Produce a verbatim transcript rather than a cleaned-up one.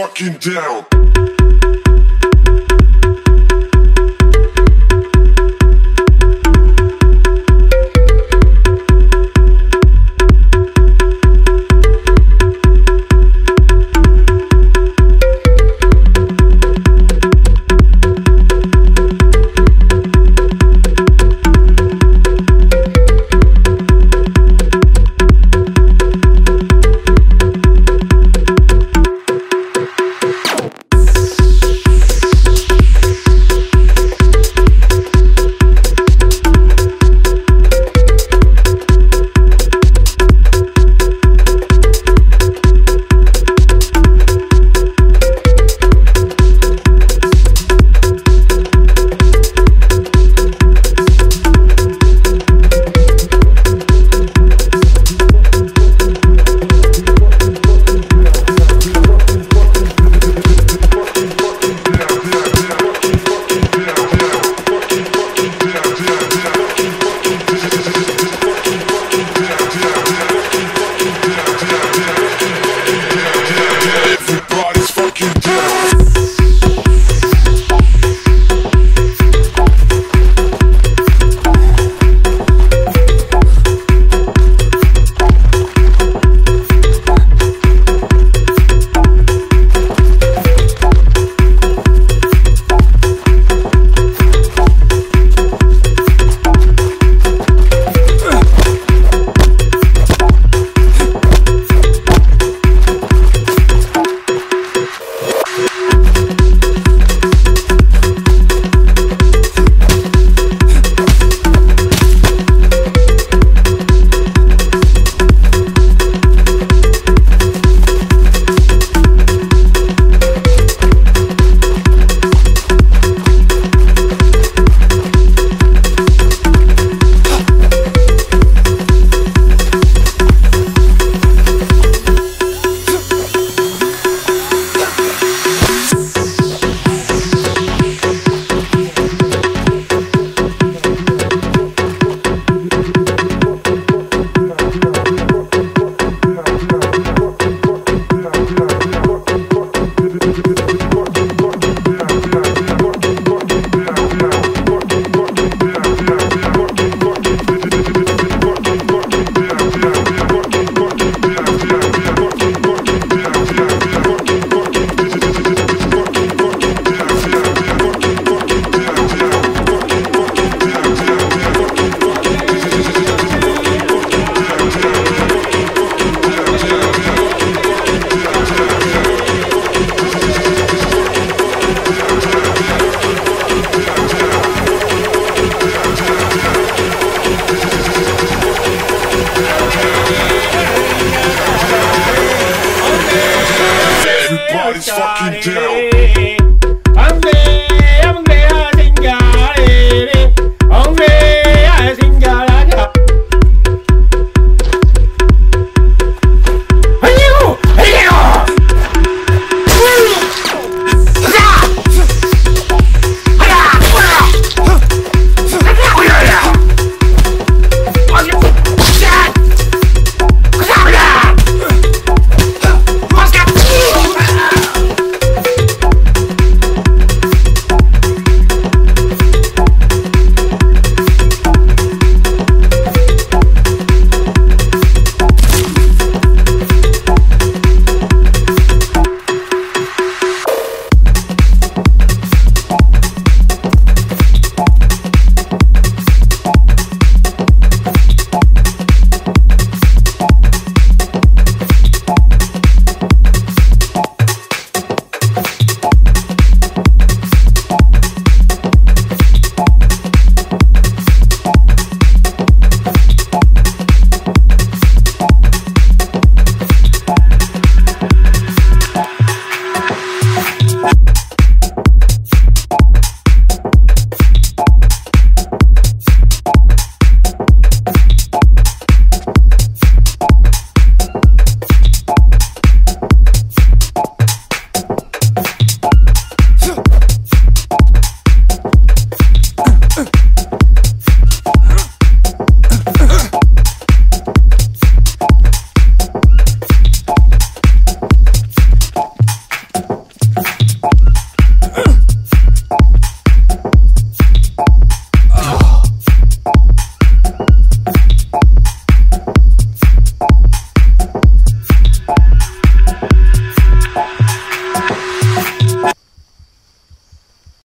fucking down. Everybody's fucking down.